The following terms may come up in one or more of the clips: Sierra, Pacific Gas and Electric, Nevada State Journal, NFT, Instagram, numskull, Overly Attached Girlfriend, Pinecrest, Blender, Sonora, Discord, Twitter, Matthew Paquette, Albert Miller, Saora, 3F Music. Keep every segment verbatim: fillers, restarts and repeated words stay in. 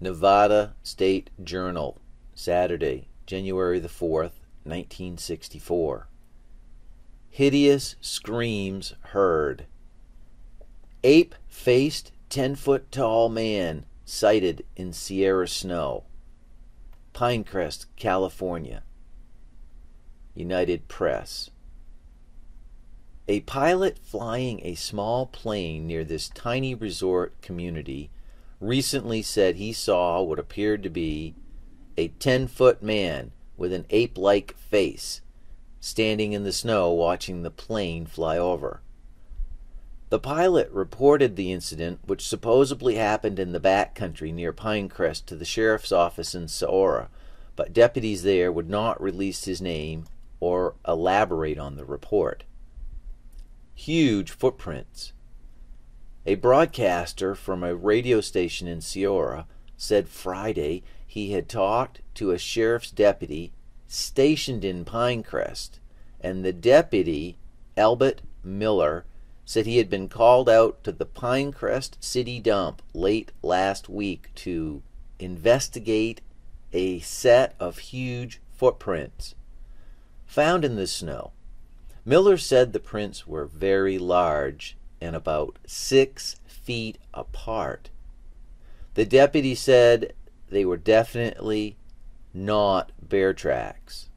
Nevada State Journal, Saturday, January the fourth, nineteen sixty-four. Hideous screams heard. Ape-faced, ten-foot-tall man sighted in Sierra snow. Pinecrest, California. United Press. A pilot flying a small plane near this tiny resort community recently said he saw what appeared to be a ten-foot man with an ape-like face standing in the snow watching the plane fly over. The pilot reported the incident, which supposedly happened in the backcountry near Pinecrest, to the sheriff's office in Saora, but deputies there would not release his name or elaborate on the report. Huge footprints. A broadcaster from a radio station in Sierra said Friday he had talked to a sheriff's deputy stationed in Pinecrest, and the deputy, Albert Miller, said he had been called out to the Pinecrest city dump late last week to investigate a set of huge footprints found in the snow. Miller said the prints were very large and about six feet apart. The deputy said they were definitely not bear tracks.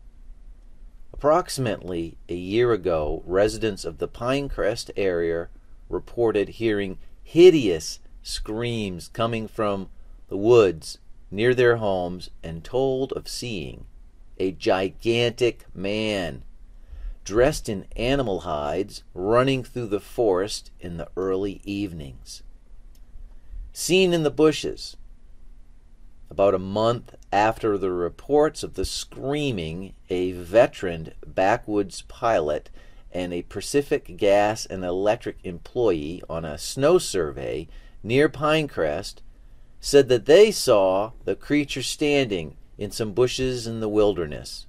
Approximately a year ago, residents of the Pinecrest area reported hearing hideous screams coming from the woods near their homes and told of seeing a gigantic man dressed in animal hides running through the forest in the early evenings. Seen in the bushes. About a month after the reports of the screaming, a veteran backwoods pilot and a Pacific Gas and Electric employee on a snow survey near Pinecrest said that they saw the creature standing in some bushes in the wilderness.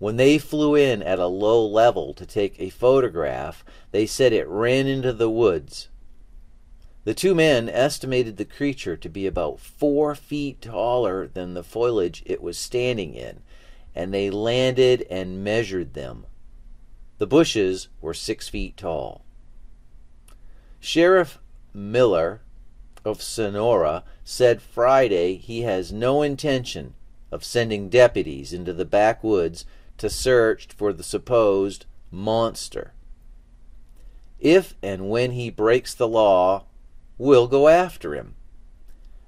When they flew in at a low level to take a photograph, they said it ran into the woods. The two men estimated the creature to be about four feet taller than the foliage it was standing in, and they landed and measured them. The bushes were six feet tall. Sheriff Miller of Sonora said Friday he has no intention of sending deputies into the backwoods to search for the supposed monster. If and when he breaks the law, we'll go after him.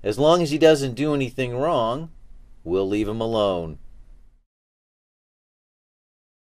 As long as he doesn't do anything wrong, we'll leave him alone.